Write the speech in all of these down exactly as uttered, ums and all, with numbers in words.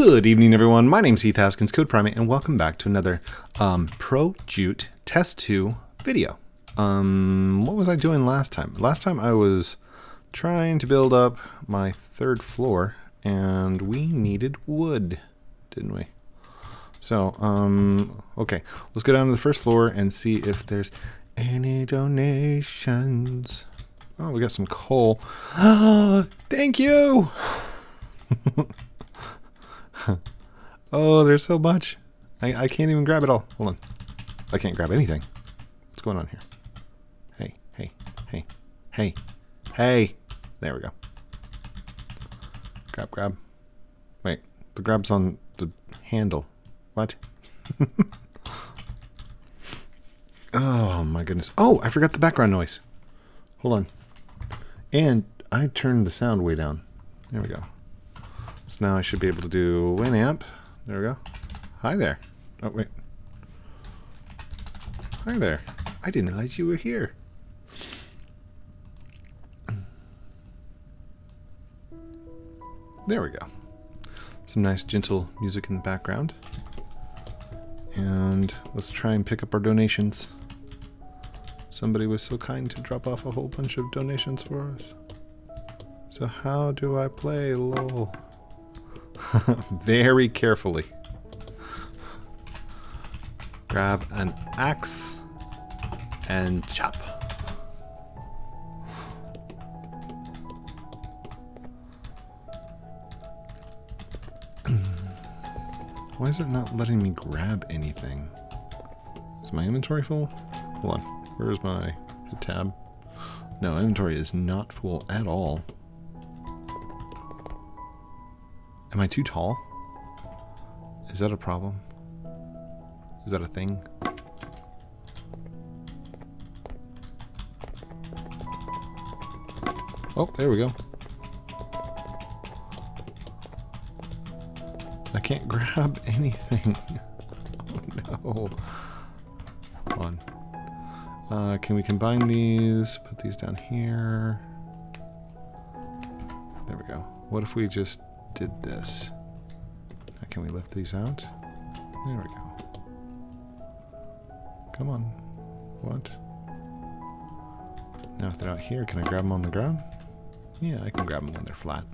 Good evening, everyone. My name's Heath Haskins, CodePrime eight, and welcome back to another um, ProJoot Test two video. Um, what was I doing last time? Last time I was trying to build up my third floor, and we needed wood, didn't we? So, um, okay, let's go down to the first floor and see if there's any donations. Oh, we got some coal. Ah, thank you! Oh, there's so much. I, I can't even grab it all. Hold on. I can't grab anything. What's going on here? Hey, hey, hey, hey, hey. There we go. Grab, grab. Wait, the grab's on the handle. What? Oh, my goodness. Oh, I forgot the background noise. Hold on. And I turned the sound way down. There we go. So now I should be able to do Winamp. There we go. Hi there. Oh, wait. Hi there. I didn't realize you were here. There we go. Some nice gentle music in the background. And let's try and pick up our donations. Somebody was so kind to drop off a whole bunch of donations for us. So how do I play LOL? Very carefully. Grab an axe and chop. Why is it not letting me grab anything? Is my inventory full? Hold on. Where's my tab? No, inventory is not full at all. Am I too tall? Is that a problem? Is that a thing? Oh, there we go. I can't grab anything. Oh, no. Hold on. Uh, can we combine these? Put these down here. There we go. What if we just did this? Now can we lift these out? There we go. Come on. What? Now if they're out here, can I grab them on the ground? Yeah, I can grab them when they're flat.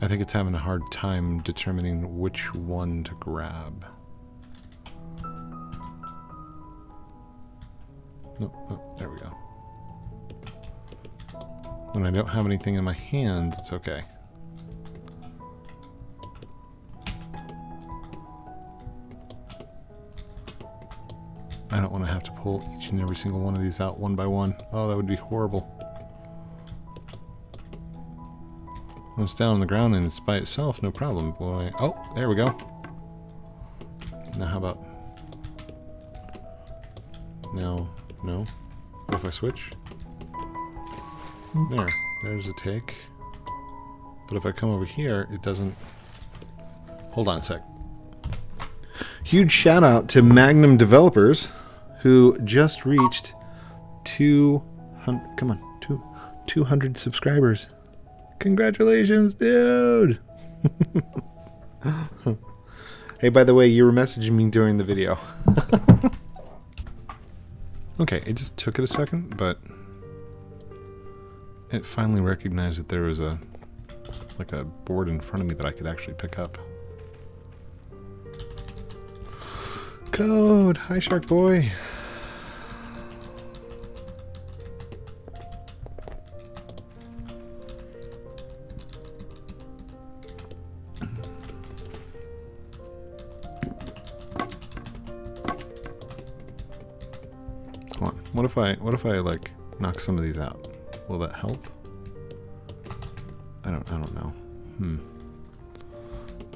I think it's having a hard time determining which one to grab. Oh, oh, there we go. When I don't have anything in my hand, it's okay. I don't want to have to pull each and every single one of these out one by one. Oh, that would be horrible. When it's down on the ground and it's by itself, no problem, boy. Oh, there we go. Now how about... Now... No. What if I switch? There. There's a take. But if I come over here, it doesn't... Hold on a sec. Huge shout out to Magnum developers who just reached two hundred... Come on. two hundred subscribers. Congratulations, dude! Hey, by the way, you were messaging me during the video. Okay, it just took it a second, but it finally recognized that there was a like a board in front of me that I could actually pick up. Code! Hi, Shark Boy! What if I, what if I like knock some of these out? Will that help? I don't, I don't know. Hmm.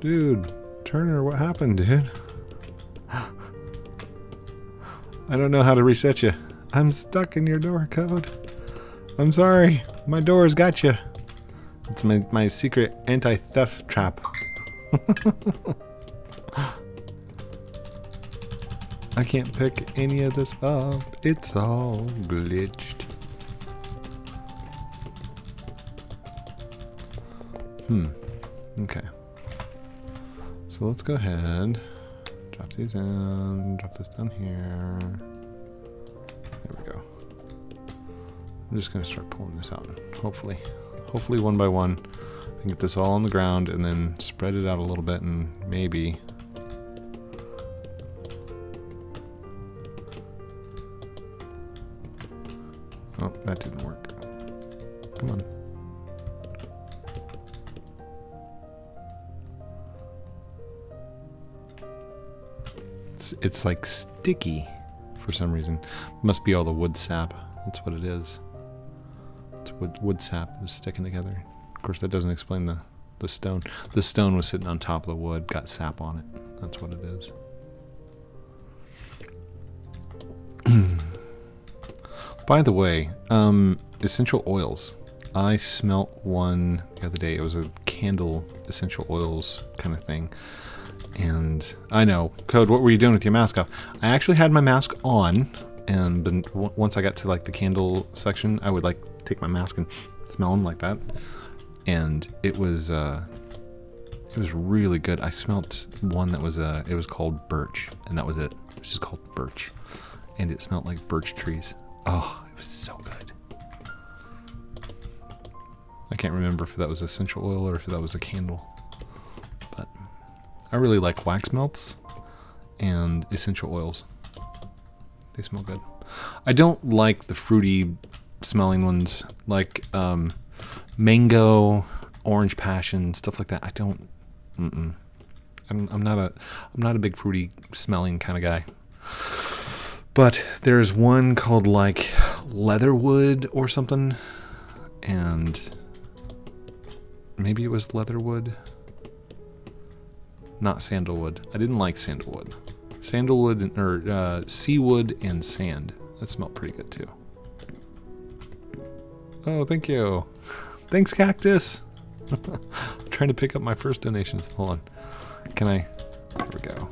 Dude, Turner, what happened, dude? I don't know how to reset you. I'm stuck in your door, Code. I'm sorry. My door's got you. It's my, my secret anti-theft trap. I can't pick any of this up. It's all glitched. Hmm. Okay. So let's go ahead, drop these in, drop this down here. There we go. I'm just gonna start pulling this out. Hopefully, hopefully one by one, I can get this all on the ground and then spread it out a little bit and maybe. Oh, that didn't work. Come on. It's, it's like sticky for some reason. Must be all the wood sap. That's what it is. It's wood, wood sap is sticking together. Of course, that doesn't explain the, the stone. The stone was sitting on top of the wood, got sap on it. That's what it is. By the way, um, essential oils. I smelt one the other day. It was a candle essential oils kind of thing. And I know, Code, what were you doing with your mask off? I actually had my mask on, and been, w once I got to like the candle section, I would like take my mask and smell them like that. And it was uh, it was really good. I smelt one that was uh, it was called birch, and that was it. It was just called birch, and it smelled like birch trees. Oh, it was so good. I can't remember if that was essential oil or if that was a candle. But I really like wax melts and essential oils. They smell good. I don't like the fruity smelling ones like um, mango, orange passion, stuff like that. I don't, mm-mm. I'm, I'm not a, I'm not a big fruity smelling kind of guy. But there's one called like Leatherwood or something, and maybe it was Leatherwood, not Sandalwood. I didn't like Sandalwood. Sandalwood, or uh, Seawood and Sand. That smelled pretty good too. Oh, thank you. Thanks, Cactus. I'm trying to pick up my first donations. Hold on. Can I? There we go.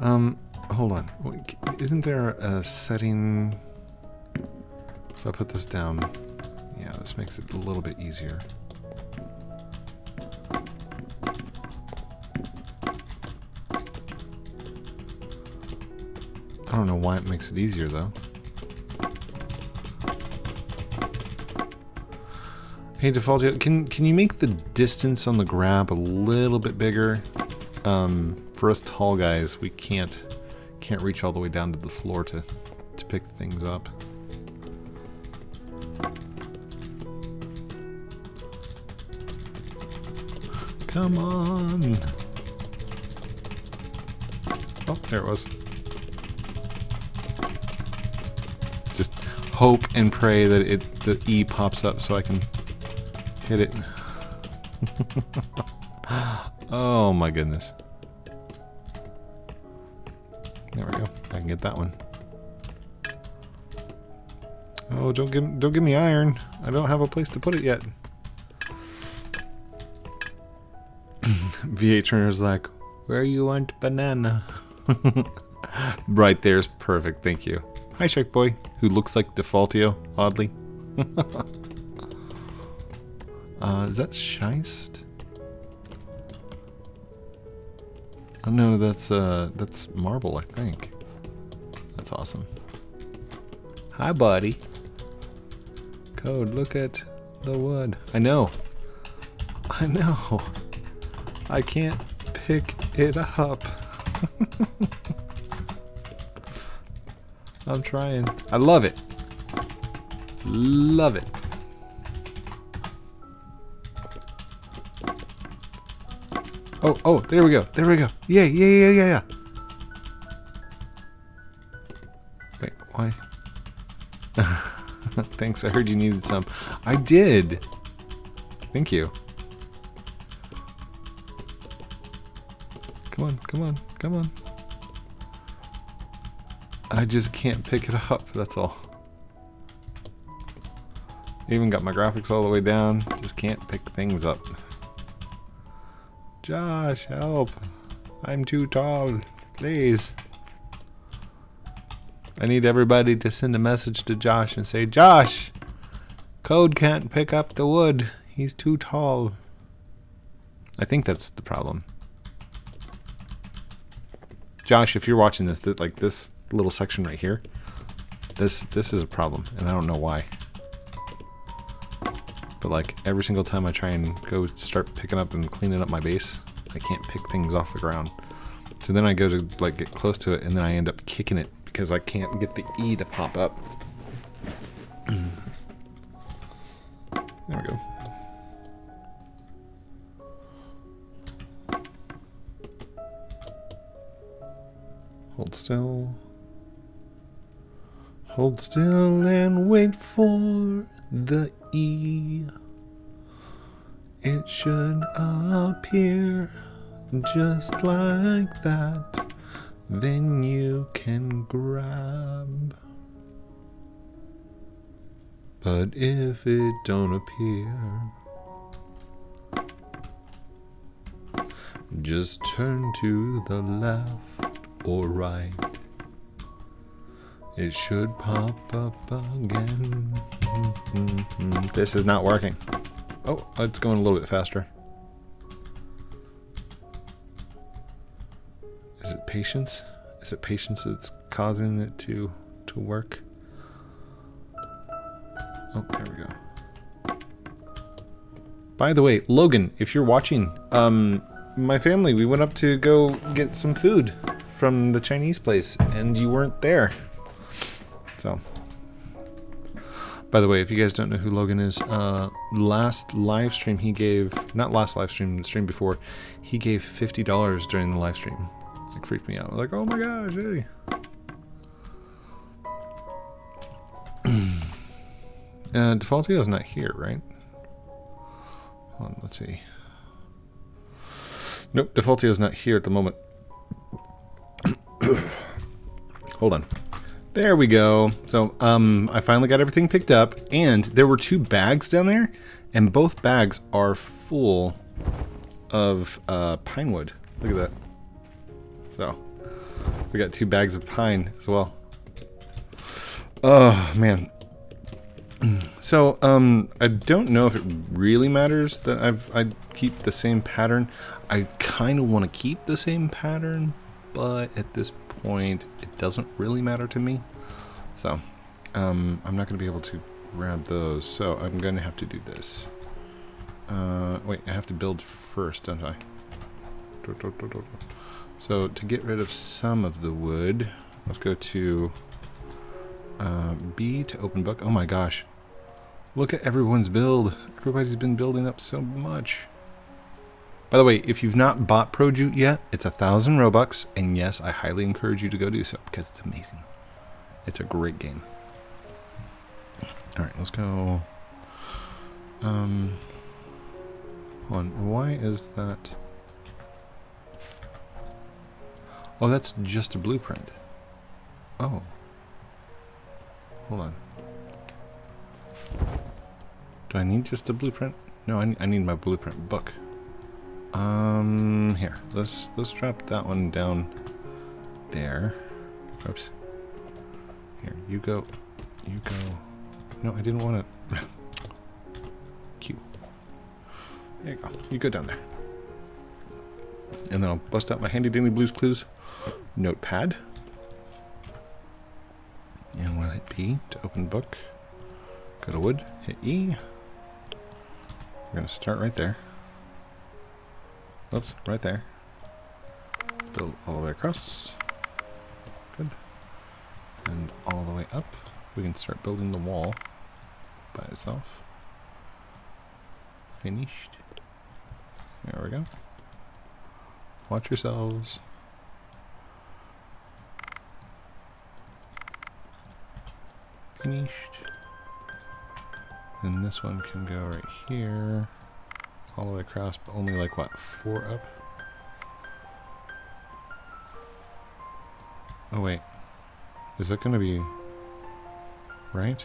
Um, hold on. Isn't there a setting? If I put this down, yeah, this makes it a little bit easier. I don't know why it makes it easier though. Hey, Defaultio, can can you make the distance on the grab a little bit bigger? Um. For us tall guys, we can't can't reach all the way down to the floor to to pick things up. Come on! Oh, there it was. Just hope and pray that it the E pops up so I can hit it. Oh my goodness. There we go. I can get that one. Oh, don't give don't give me iron. I don't have a place to put it yet. V eight Turner's like, where you want banana? Right there's perfect. Thank you. Hi, Shark Boy, who looks like Defaultio, oddly. uh, is that Scheist? Oh no, that's uh, that's marble, I think. That's awesome. Hi, buddy. Code, look at the wood. I know. I know. I can't pick it up. I'm trying. I love it. Love it. Oh, oh, there we go, there we go. Yeah, yeah, yeah, yeah, yeah. Wait, why? Thanks, I heard you needed some. I did. Thank you. Come on, come on, come on. I just can't pick it up, that's all. Even got my graphics all the way down, just can't pick things up. Josh, help! I'm too tall, please. I need everybody to send a message to Josh and say, Josh, Code can't pick up the wood. He's too tall. I think that's the problem. Josh, if you're watching this, th like this little section right here, this this is a problem, and I don't know why. But like every single time I try and go start picking up and cleaning up my base, I can't pick things off the ground. So then I go to like get close to it, and then I end up kicking it because I can't get the E to pop up. There we go. Hold still. Hold still and wait for the E. It should appear just like that. Then you can grab. But if it don't appear, just turn to the left or right. It should pop up again. Mm-hmm. This is not working. Oh, it's going a little bit faster. Is it patience? Is it patience that's causing it to to work? Oh, there we go. By the way, Logan, if you're watching, um, my family, we went up to go get some food from the Chinese place, and you weren't there. So, by the way, if you guys don't know who Logan is, uh, last live stream he gave, not last live stream, the stream before, he gave fifty dollars during the live stream. It freaked me out. I was like, oh my gosh, hey. Uh, Defaultio's not here, right? Hold on, let's see. Nope, Defaultio's not here at the moment. Hold on. There we go. So, um, I finally got everything picked up, and there were two bags down there, and both bags are full of uh, pine wood. Look at that. So, we got two bags of pine as well. Oh, man. So, um, I don't know if it really matters that I've, I keep the same pattern. I kind of want to keep the same pattern, but at this point, it doesn't really matter to me. So, um, I'm not going to be able to grab those, so I'm going to have to do this. Uh, wait, I have to build first, don't I? So, to get rid of some of the wood, let's go to... Uh, B to open book. Oh my gosh. Look at everyone's build. Everybody's been building up so much. By the way, if you've not bought ProJoot yet, it's a thousand Robux. And yes, I highly encourage you to go do so because it's amazing. It's a great game. Alright, let's go. Um, hold on. Why is that? Oh, that's just a blueprint. Oh. Hold on. Do I need just a blueprint? No, I need, I need my blueprint book. Um, here. Let's let's drop that one down there. Oops. Here, you go. You go. No, I didn't want to. Q. There you go. You go down there. And then I'll bust out my handy dandy Blue's Clues notepad. And we'll hit P to open book. Go to wood, hit E. We're gonna start right there. Oops, right there. Build all the way across. Good. And all the way up. We can start building the wall by itself. Finished. There we go. Watch yourselves. Finished. And this one can go right here. All the way across, but only like what, four up? Oh wait. Is that gonna be right?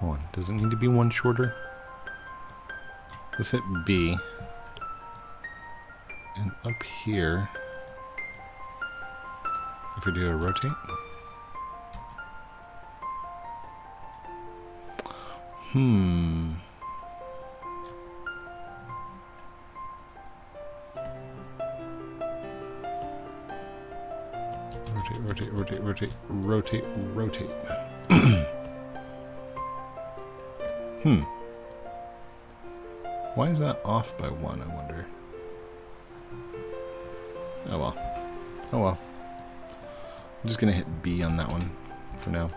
Hold on, does it need to be one shorter? Let's hit B. And up here. could do a rotate. Hmm. Rotate, rotate, rotate, rotate, rotate, rotate. Hmm. Why is that off by one, I wonder? Oh well. Oh well. I'm just gonna hit B on that one for now.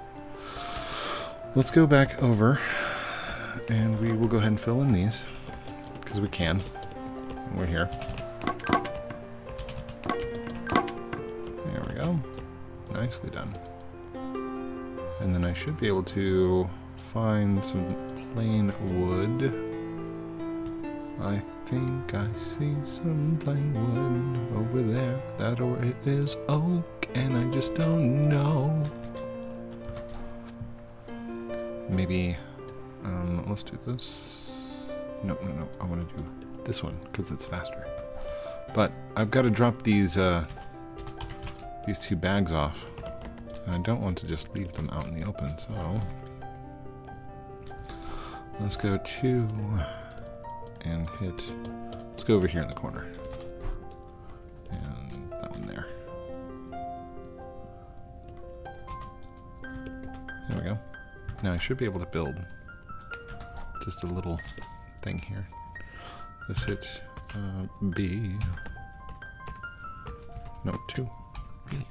Let's go back over and we will go ahead and fill in these because we can. We're here. There we go. Nicely done. And then I should be able to find some plain wood. I think I see some plain wood over there. That or it is oak and I just don't know. Maybe, um, let's do this. No, no, no, I want to do this one because it's faster. But I've got to drop these, uh, these two bags off. And I don't want to just leave them out in the open, so... Let's go to... and hit... Let's go over here in the corner. And that one there. There we go. Now I should be able to build just a little thing here. Let's hit uh, B. No, two. B.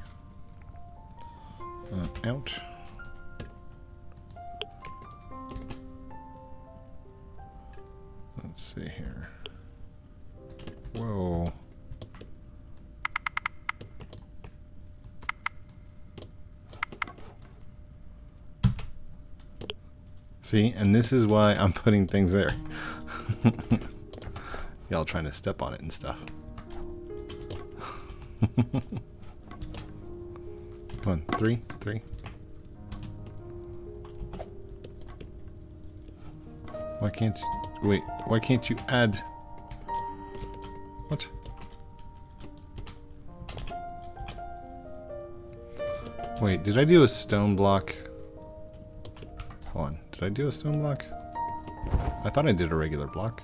Uh, out. Let's see here. Whoa. See, and this is why I'm putting things there. Y'all trying to step on it and stuff. Come on, three, three. Why can't you, wait, why can't you add? What? Wait, did I do a stone block? Hold on. Did I do a stone block? I thought I did a regular block.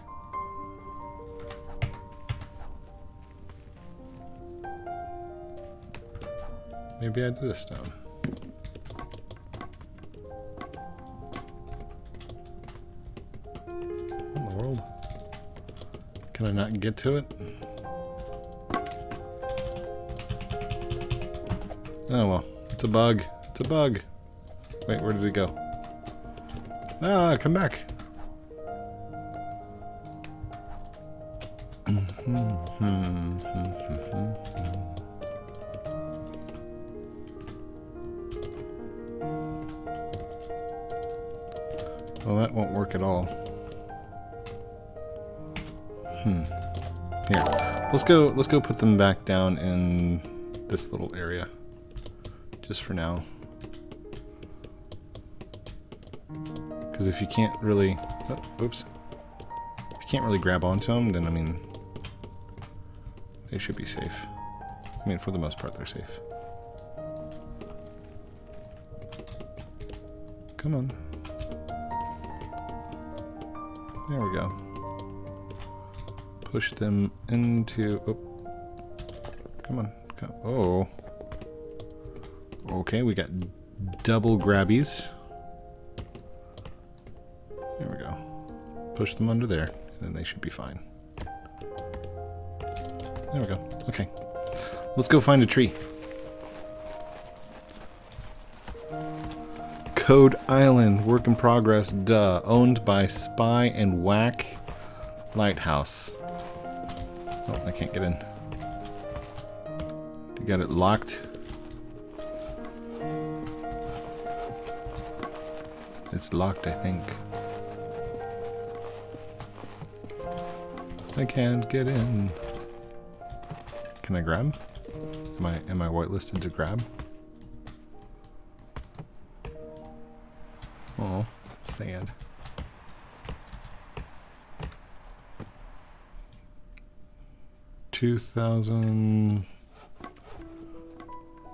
Maybe I did a stone. What in the world? Can I not get to it? Oh well. It's a bug. It's a bug. Wait, where did it go? Ah, come back. Well, that won't work at all. Hmm. Here. Let's go let's go put them back down in this little area. Just for now. Because if you can't really, oh, oops, if you can't really grab onto them, then I mean, they should be safe. I mean, for the most part, they're safe. Come on. There we go. Push them into, oh, come on, come, oh. Okay, we got double grabbies. Push them under there, and then they should be fine. There we go. Okay. Let's go find a tree. Code Island, work in progress, duh. Owned by Spy and Whack Lighthouse. Oh, I can't get in. You got it locked. It's locked, I think. I can't get in. Can I grab? Am I am I whitelisted to grab? Oh, sad. Two thousand.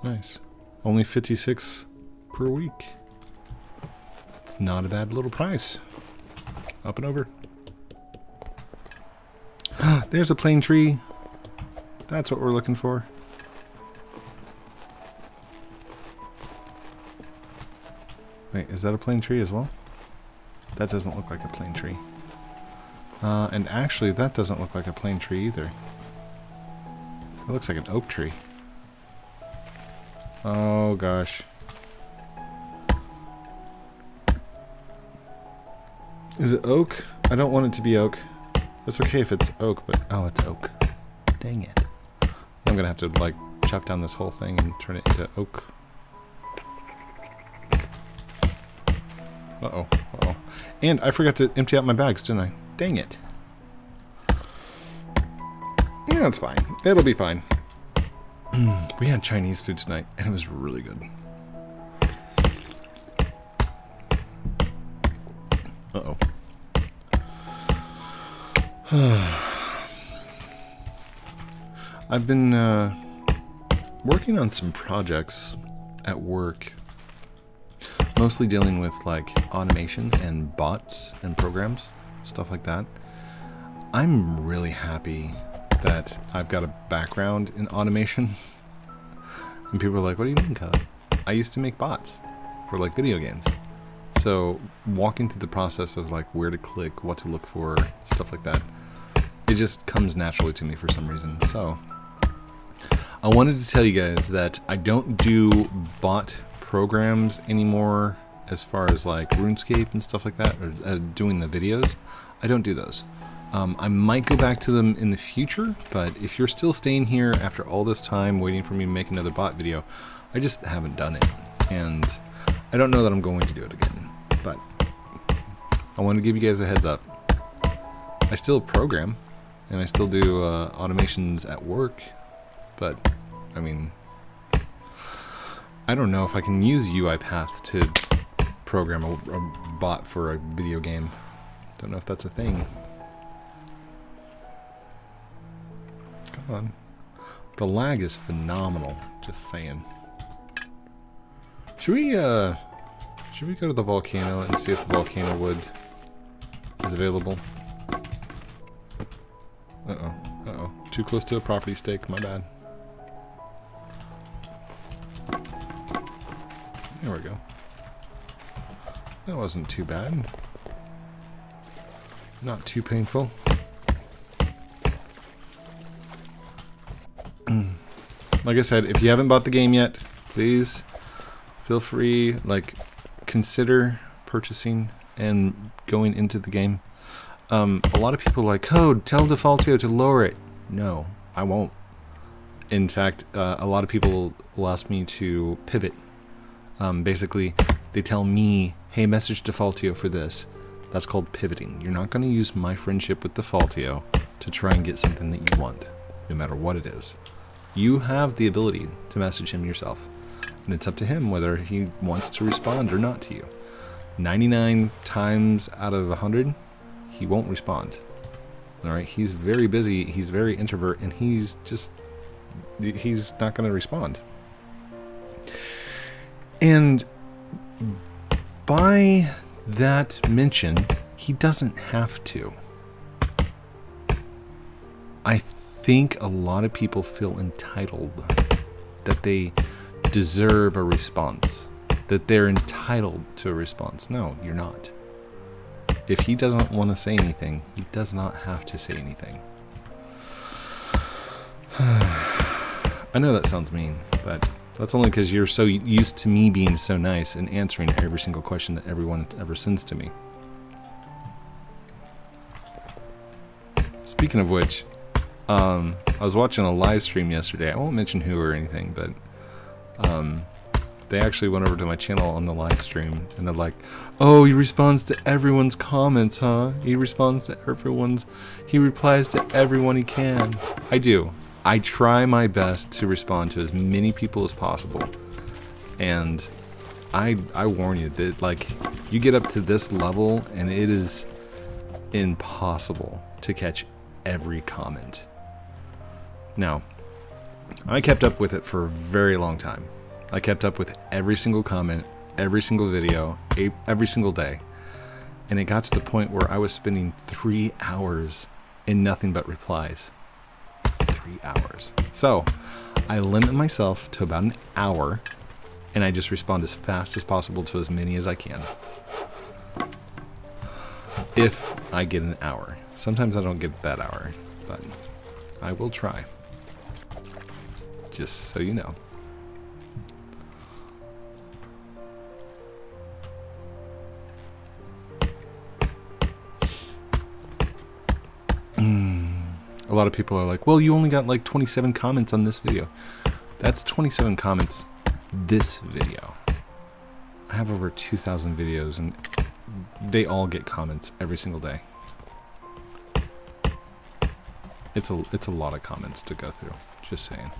Nice. Only fifty-six per week. It's not a bad little price. Up and over. There's a plane tree. That's what we're looking for. Wait, is that a plane tree as well? That doesn't look like a plane tree. Uh, and actually, that doesn't look like a plane tree either. It looks like an oak tree. Oh gosh. Is it oak? I don't want it to be oak. It's okay if it's oak, but oh, it's oak. Dang it. I'm gonna have to like chop down this whole thing and turn it into oak. Uh-oh, uh-oh. And I forgot to empty out my bags, didn't I? Dang it. Yeah, it's fine. It'll be fine. We had Chinese food tonight, and it was really good. Uh-oh. I've been uh, working on some projects at work. Mostly dealing with like automation and bots and programs, stuff like that. I'm really happy that I've got a background in automation. And people are like, what do you mean, Code? I used to make bots for like video games. So walking through the process of like where to click, what to look for, stuff like that, it just comes naturally to me for some reason. So I wanted to tell you guys that I don't do bot programs anymore as far as like RuneScape and stuff like that, or uh, doing the videos. I don't do those. Um, I might go back to them in the future, but if you're still staying here after all this time waiting for me to make another bot video, I just haven't done it. And I don't know that I'm going to do it again, but I want to give you guys a heads up. I still program and I still do uh, automations at work, but I mean, I don't know if I can use UiPath to program a, a bot for a video game. Don't know if that's a thing. Come on. The lag is phenomenal, just saying. Should we, uh, should we go to the volcano and see if the volcano wood is available? Uh-oh, uh-oh. Too close to a property stake, my bad. There we go. That wasn't too bad. Not too painful. Like I said, if you haven't bought the game yet, please feel free, like, consider purchasing and going into the game. Um, a lot of people are like, Code, tell Defaultio to lower it. No, I won't. In fact, uh, a lot of people will ask me to pivot. Um, basically, they tell me, hey, message Defaultio for this. That's called pivoting. You're not going to use my friendship with Defaultio to try and get something that you want, no matter what it is. You have the ability to message him yourself, and it's up to him whether he wants to respond or not to you. ninety-nine times out of one hundred, he won't respond. All right, he's very busy, he's very introvert, and he's just, he's not going to respond. And by that mention, he doesn't have to. I think a lot of people feel entitled, that they deserve a response, that they're entitled to a response. No, you're not. If he doesn't want to say anything, he does not have to say anything. I know that sounds mean, but that's only because you're so used to me being so nice and answering every single question that everyone ever sends to me. Speaking of which, um, I was watching a live stream yesterday. I won't mention who or anything, but um, they actually went over to my channel on the live stream, and they're like, oh, he responds to everyone's comments, huh? He responds to everyone's, he replies to everyone he can. I do. I try my best to respond to as many people as possible, and I I warn you that like you get up to this level and it is impossible to catch every comment. Now, I kept up with it for a very long time. I kept up with every single comment, every single video, every single day. And it got to the point where I was spending three hours in nothing but replies. Three hours. So I limit myself to about an hour and I just respond as fast as possible to as many as I can. If I get an hour. Sometimes I don't get that hour, but I will try. Just so you know. A lot of people are like, well, you only got like twenty-seven comments on this video. That's twenty-seven comments this video. I have over two thousand videos and they all get comments every single day. It's a, it's a lot of comments to go through, just saying.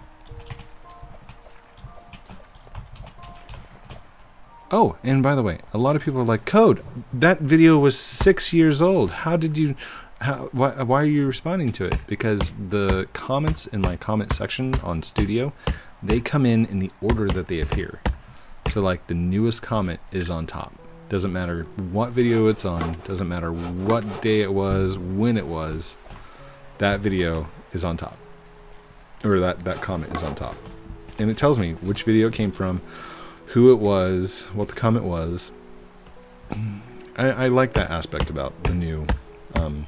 Oh, and by the way, a lot of people are like, Code, that video was six years old. How did you... How, why, why are you responding to it? Because the comments in my comment section on Studio, they come in in the order that they appear. So like the newest comment is on top. Doesn't matter what video it's on, doesn't matter what day it was, when it was, that video is on top. Or that, that comment is on top. And it tells me which video it came from, who it was, what the comment was. I, I like that aspect about the new um,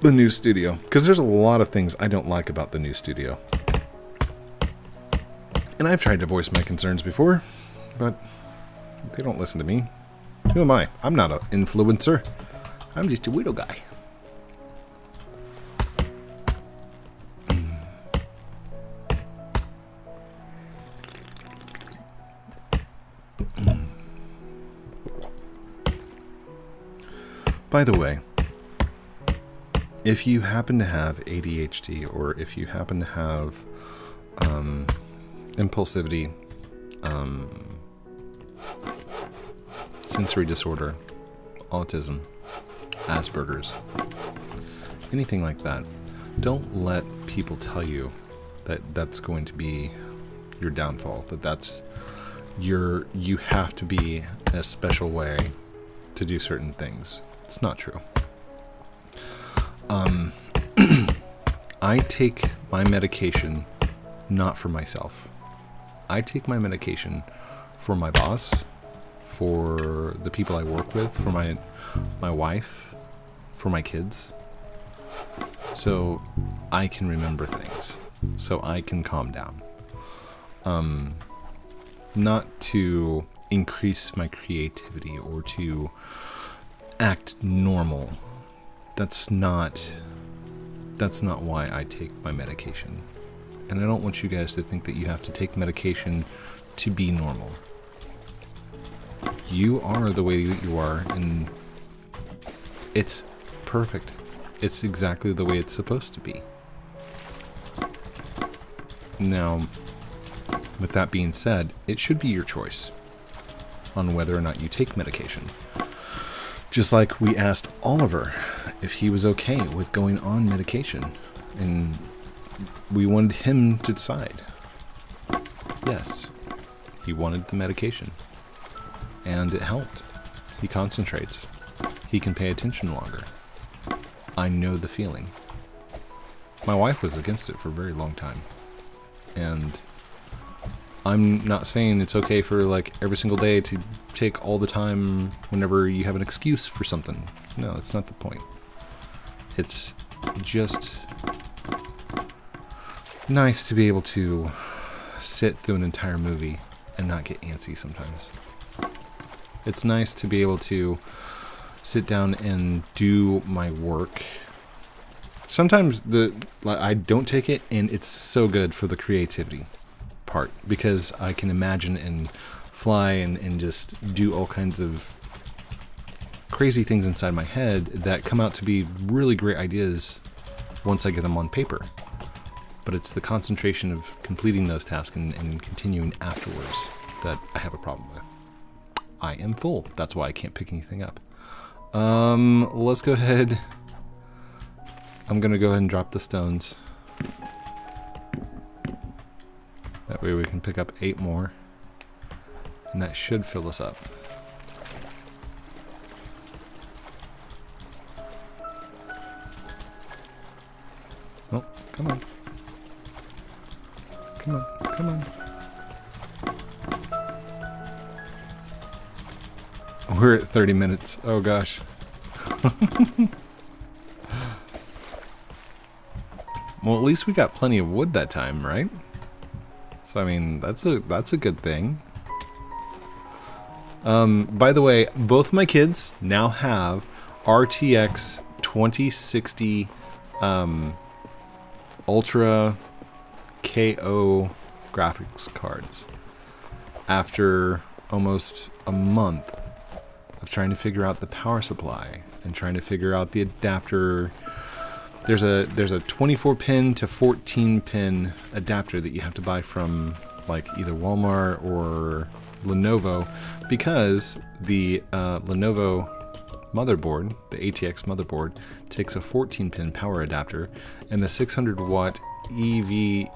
the new Studio, because there's a lot of things I don't like about the new Studio. And I've tried to voice my concerns before, but they don't listen to me. Who am I? I'm not an influencer. I'm just a weirdo guy. By the way, if you happen to have A D H D, or if you happen to have um, impulsivity, um, sensory disorder, autism, Asperger's, anything like that, don't let people tell you that that's going to be your downfall, that that's your, you have to be in a special way to do certain things. It's not true. Um, I take my medication not for myself. I take my medication for my boss, for the people I work with, for my my wife, for my kids. So I can remember things. So I can calm down. Um, not to increase my creativity or to act normal. That's not, that's not why I take my medication. And I don't want you guys to think that you have to take medication to be normal. You are the way that you are, and it's perfect. It's exactly the way it's supposed to be. Now, with that being said, it should be your choice on whether or not you take medication. Just like we asked Oliver if he was okay with going on medication, and we wanted him to decide. Yes, he wanted the medication, and it helped. He concentrates. He can pay attention longer. I know the feeling. My wife was against it for a very long time, and I'm not saying it's okay for like every single day to take all the time whenever you have an excuse for something. No, that's not the point. It's just nice to be able to sit through an entire movie and not get antsy sometimes. It's nice to be able to sit down and do my work. Sometimes the I don't take it, and it's so good for the creativity part, because I can imagine and fly and, and just do all kinds of crazy things inside my head that come out to be really great ideas once I get them on paper. But it's the concentration of completing those tasks and, and continuing afterwards that I have a problem with. I am full. That's why I can't pick anything up. Um, let's go ahead. I'm gonna go ahead and drop the stones. That way we can pick up eight more. And that should fill us up. Oh, come on. Come on, come on. We're at thirty minutes. Oh gosh. Well, at least we got plenty of wood that time, right? So I mean, that's a that's a good thing. Um, by the way, both my kids now have R T X twenty sixty um, Ultra K O graphics cards. After almost a month of trying to figure out the power supply and trying to figure out the adapter. There's a there's a twenty-four pin to fourteen pin adapter that you have to buy from like either Walmart or Lenovo, because the uh, Lenovo motherboard, the A T X motherboard, takes a fourteen pin power adapter, and the six hundred watt E V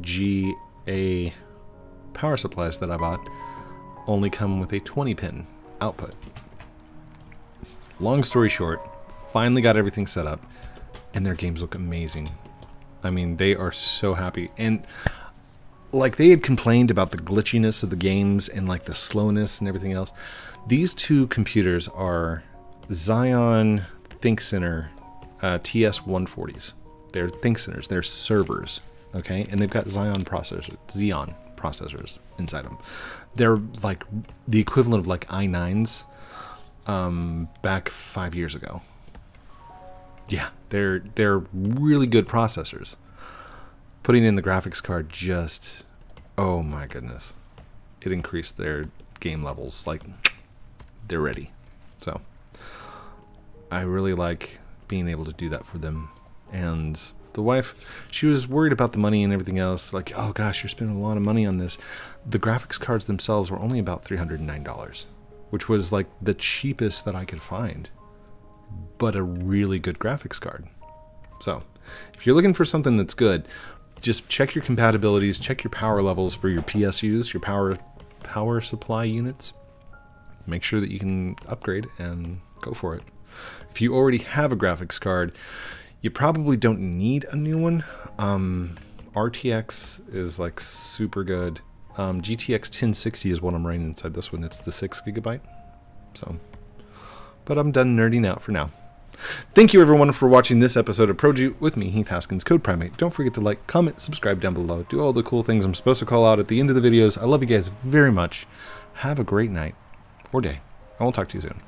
G A power supplies that I bought only come with a twenty pin output. Long story short, finally got everything set up. And their games look amazing. I mean, they are so happy. And like, they had complained about the glitchiness of the games and like the slowness and everything else. These two computers are Xeon Think Center uh, T S one forties. They're Think Centers. They're servers, okay? And they've got Xeon processors, Xeon processors inside them. They're like the equivalent of like i nines um, back five years ago. Yeah, they're they're really good processors. Putting in the graphics card just, oh my goodness. It increased their game levels, like they're ready. So I really like being able to do that for them. And the wife, she was worried about the money and everything else, like, oh gosh, you're spending a lot of money on this. The graphics cards themselves were only about three hundred nine dollars, which was like the cheapest that I could find. But a really good graphics card. So if you're looking for something that's good, just check your compatibilities, check your power levels for your P S Us, your power power supply units. Make sure that you can upgrade and go for it. If you already have a graphics card, you probably don't need a new one. Um, R T X is like super good. Um, G T X ten sixty is what I'm running inside this one. It's the six gigabyte. So. But I'm done nerding out for now. Thank you everyone for watching this episode of ProJoot with me, Heath Haskins, CodePrime eight. Don't forget to like, comment, subscribe down below. Do all the cool things I'm supposed to call out at the end of the videos. I love you guys very much. Have a great night or day. I will talk to you soon.